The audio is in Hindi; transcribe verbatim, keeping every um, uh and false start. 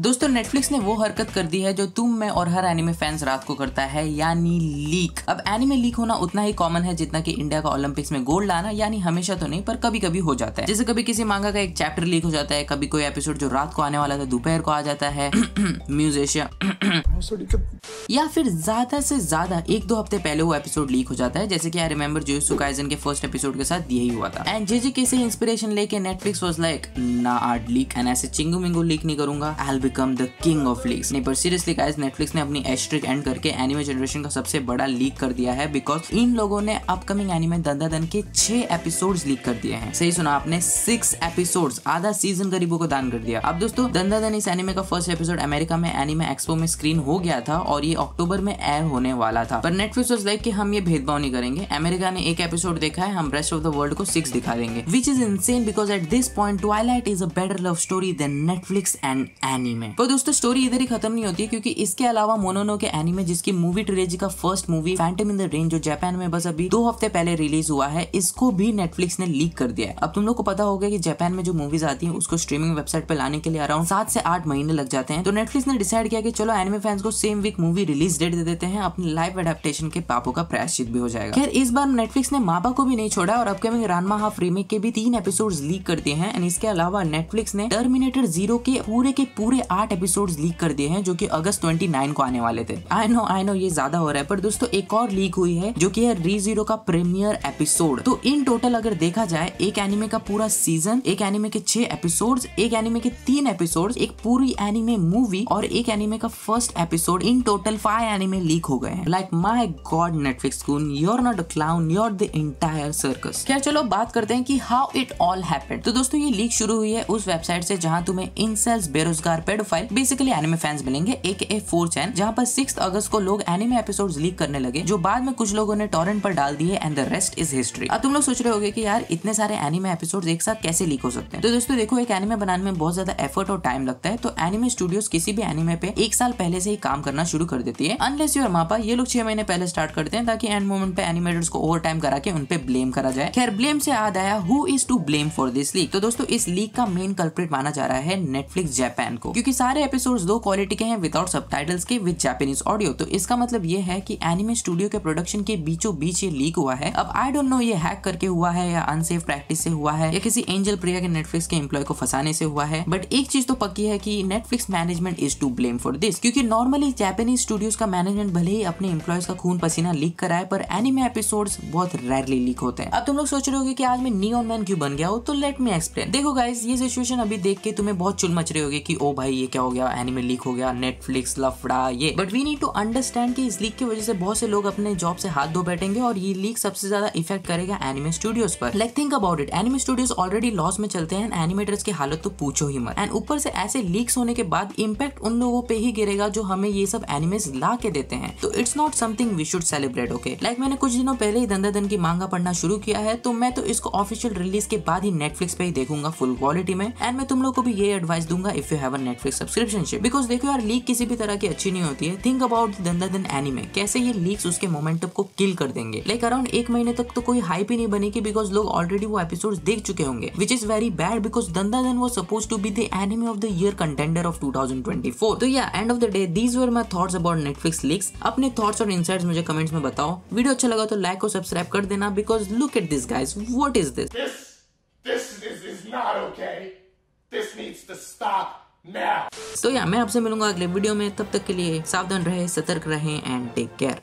दोस्तों नेटफ्लिक्स ने वो हरकत कर दी है जो तुम मैं और हर एनिमे फैंस रात को करता है, यानी लीक। अब एनिमे लीक होना उतना ही कॉमन है जितना कि इंडिया का ओलंपिक्स में गोल्ड लाना, यानी हमेशा तो नहीं पर कभी कभी हो जाता है। जैसे कभी किसी मांगा का एक चैप्टर लीक हो जाता है, कभी कोई एपिसोड जो रात को आने वाला था दोपहर को आ जाता है म्यूजिशियन, या फिर ज्यादा से ज्यादा एक दो हफ्ते पहले वो एपिसोड लीक हो जाता है, जैसे कि आई रिमेम्बर जुजुत्सु काइसेन के फर्स्ट एपिसोड के साथ यही हुआ था। एंड जेजेके से इंस्पिरेशन लेके नेटफ्लिक्स वाज लाइक ना आर्ट लीक, एंड ऐसे चिंगू मिंगू लीक नहीं करूंगा, become the king of leaks. नहीं पर सीरियसली गाइस, नेटफ्लिक्स ने अपनी एस्ट्रिक एंड करके एनिमे जनरेशन का सबसे बड़ा लीक कर दिया है, बिकॉज इन लोगों ने अपकमिंग एनिमे दंदादन के छह एपिसोड्स लीक कर दिए हैं। सही सुना आपने, सिक्स एपिसोड्स, आधा सीजन गरीबों को दान कर दिया। अब दोस्तों दंदादन इस एनिमे का फर्स्ट एपिसोड अमेरिका में एनिमे एक्सपो में स्क्रीन हो गया था और ये अक्टूबर में एयर होने वाला था, पर नेटफ्लिक्स वाज लाइक कि हम ये भेदभाव नहीं करेंगे, अमेरिका ने एक एपिसोड देखा है, हम रेस्ट ऑफ द वर्ल्ड को सिक्स दिखा देंगे, which is insane because at this point Twilight is a better love story than Netflix and anime. पर दोस्तों स्टोरी इधर ही खत्म नहीं होती, क्योंकि इसके अलावा मोनोनोके एनिमे जिसकी मूवी ट्रिलॉजी का first movie Phantom in the rain जो जापान में बस अभी दो हफ्ते पहले रिलीज हुआ है, इसको भी नेटफ्लिक्स ने लीक कर दिया है। अब तुम लोग को पता होगा कि जापान में जो मूवीज आती हैं उसको स्ट्रीमिंग वेबसाइट पर लाने के लिए अराउंड सात से आठ महीने लग जाते हैं, तो नेटफ्लिक्स ने डिसाइड किया कि चलो एनिमे फैंस को same week movie release date दे देते हैं, अपने लाइव एडेप्टेशन के पापों का प्रायश्चित भी हो जाएगा। खैर इस बार नेटफ्लिक्स ने माबा को भी नहीं छोड़ा और अपकमिंग रानमा हाफ रीमेक के भी तीन एपिसोड लीक कर दिए हैं। एंड इसके अलावा नेटफ्लिक्स ने टर्मिनेटर जीरो के पूरे के पूरे आठ एपिसोड्स लीक कर दिए हैं, जो कि अगस्त उनतीस को आने वाले थे। आई नो आई नो ये ज्यादा हो रहा है, पर दोस्तों एक और लीक हुई है जो कि है रीज़ीरो का प्रीमियर एपिसोड। तो इन टोटल अगर देखा जाए, एक एनिमे का पूरा सीजन, एक एनिमे के छह एपिसोड्स, एक एनिमे के तीन एपिसोड्स, एक पूरी एनिमे मूवी और एक एनिमे का first episode, in total five anime leak हो गए हैं। लाइक माय गॉड नेटफ्लिक्स कून, you are not a clown, you are the entire circus. खैर चलो बात करते हैं कि हाउ इट ऑल हैपेंड। तो दोस्तों ये लीक शुरू हुई है उस वेबसाइट से जहाँ तुम्हें इनसेल्स, बेरोजगार, पेडोफाइल, बेसिकली एनिमे फैंस मिलेंगे, एके फोर चैन, जहाँ पर सिक्स अगस्त को लोग एनिमे एपिसोड्स लीक करने लगे, जो बाद में कुछ लोगों ने टॉरेंट पर डाल दिए, and the rest is history. अब तुम लोग सोच रहे होगे कि यार इतने सारे एनिमे एपिसोड्स एक साथ कैसे लीक हो सकते हैं। तो दोस्तों देखो, एक एनिमे बनाने में बहुत ज्यादा एफर्ट और टाइम लगता है, तो एनिमे स्टूडियोज किसी भी एनिमे पे एक साल पहले से ही काम करना शुरू कर देती है, अनलेस यू आर मापा, ये लोग छह महीने पहले स्टार्ट करते हैं ताकि एंड मोमेंट पे एनिमेटर्स को ओवर टाइम करा के उनपे ब्लेम करा जाए। खैर ब्लेम से याद आया, who is to blame for this leak. तो दोस्तों इस लीक का मेन कल्प्रिट माना जा रहा है नेटफ्लिक्स जापान को, क्योंकि सारे एपिसोड्स दो क्वालिटी के हैं विदाउट सबटाइटल्स के विद जापानीज ऑडियो। तो इसका मतलब ये है कि एनिमे स्टूडियो के प्रोडक्शन के बीचों बीच ये लीक हुआ है। अब आई डोंट नो ये हैक करके हुआ है या अनसेफ प्रैक्टिस से हुआ है या किसी एंजल प्रिया के नेटफ्लिक्स के एम्प्लॉय को फंसाने से हुआ है, बट एक चीज तो पक्की है कि Netflix management is to blame for this, क्योंकि नॉर्मली जापानीज स्टूडियोज का मैनेजमेंट भले ही अपने एम्प्लॉयज का खून पसीना लीक कराए, पर एनिमे एपिसोड्स बहुत रेयरली लीक होते हैं। अब तुम लोग सोच रहे होगे कि आज मैं नियॉन मैन क्यों बन गया हो, तो लेट मी एक्सप्लेन। देखो गाइस, ये सिचुएशन अभी देख के तुम्हें बहुत चुल मच रही होगी कि ओ भाई ये क्या हो गया, एनिमे लीक हो गया, नेटफ्लिक्स लफड़ा ये, but we need to understand कि इस लीक की वजह से बहुत से लोग अपने जॉब से हाथ धो बैठेंगे और ये लीक सबसे ज्यादा इफेक्ट करेगा एनिमे स्टूडियोज पर। Like think about it, anime studios already loss में चलते हैं, एनिमेटर्स की हालत तो पूछो ही मत, एंड ऊपर से ऐसे लीक्स होने के बाद इम्पैक्ट उन लोगों पे ही गिरेगा जो हमें ये सब एनिमेज ला के देते हैं। तो it's not something we should celebrate, okay. Like मैंने कुछ दिनों पहले ही दंदादन की मांगा पढ़ना शुरू किया है, तो मैं तो इसको ऑफिशियल रिलीज के बाद ही नेटफ्लिक्स पे ही देखूंगा फुल क्वालिटी में, एंड मैं तुम लोग को भी ये एडवाइस दूंगा if you have a Netflix subscription ship, because देखो यार लीक किसी भी तरह की अच्छी नहीं होती है। थिंक अबाउट दंदादन एनिमे, कैसे ये लीक्स उसके मोमेंटम को किल कर देंगे। लाइक अराउंड एक महीने तक तो कोई हाइप ही नहीं बनेगी, बिकॉज लोग ऑलरेडी वो एपिसोड्स देख चुके होंगे, which is very bad, because Dandadan was supposed to be the anime of the year contender of two thousand twenty four. तो या end of the day these were my thoughts about Netflix leaks. अपने थॉट्स और इनसाइट्स मुझे कमेंट्स में बताओ, वीडियो अच्छा लगा तो लाइक और सब्सक्राइब कर देना, because look at this guys, what is this, this is not okay, this needs to stop. तो या मैं आपसे मिलूंगा अगले वीडियो में, तब तक के लिए सावधान रहे, सतर्क रहें, एंड टेक केयर।